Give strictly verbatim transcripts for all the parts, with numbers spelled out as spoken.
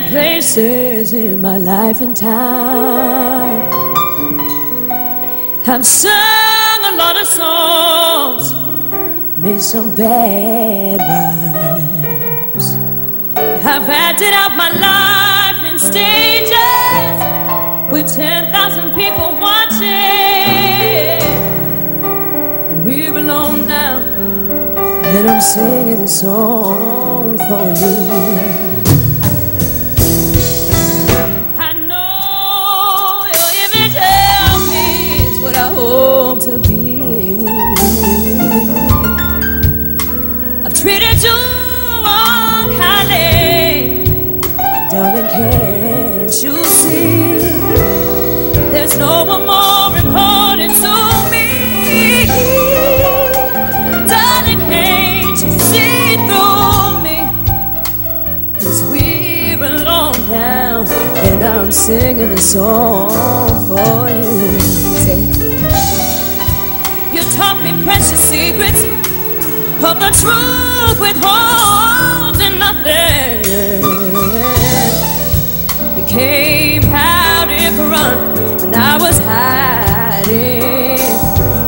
many places in my life and time. I've sung a lot of songs, made some bad rhymes. I've acted out my life in stages with ten thousand people watching. We're alone now, and I'm singing a song for you. To be, I've treated you unkindly, darling. Can't you see? There's no one more important to me, darling. Can't you see through me? 'Cause we're alone now, and I'm singing a song for you. Taught me precious secrets of the truth, withholding nothing. You came out in front when I was hiding.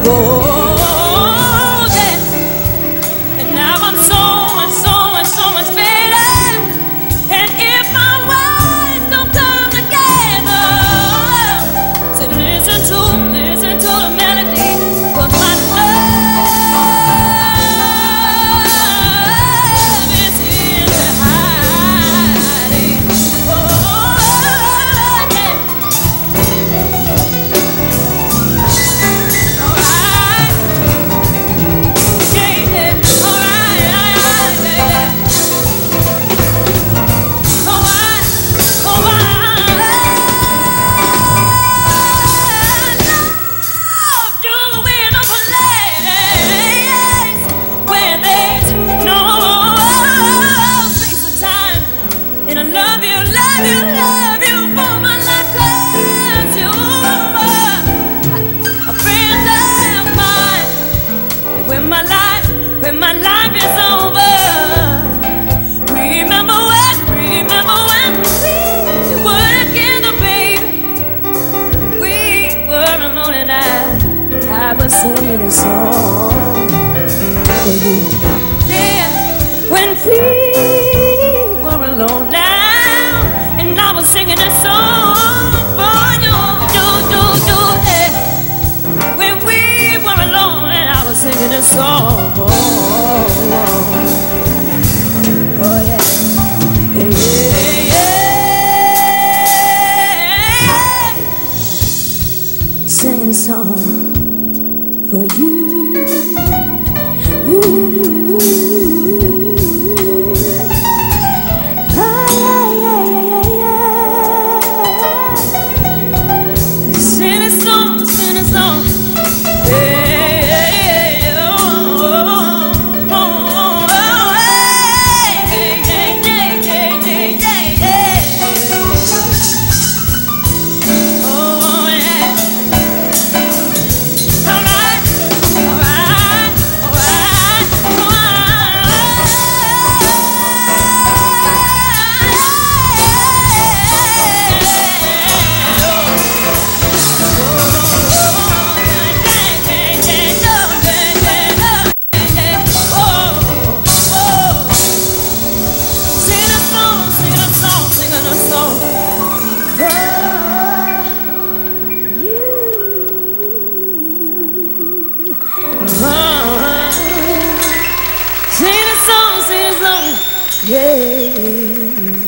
Oh, yeah. And now I'm so much, so much, so much better. And if my words don't come together, to listen to, listen to the melody. Singing a song for you. Yeah, when we were alone now, and I was singing a song for you. Do, do, do, yeah. When we were alone, and I was singing a song. Oh, yeah. Yeah, yeah, yeah. Singing a song for you. Ooh. Ah, yeah, yeah, yeah, yeah. Sing a song, sing a song. Sing a song, sing a song, yeah.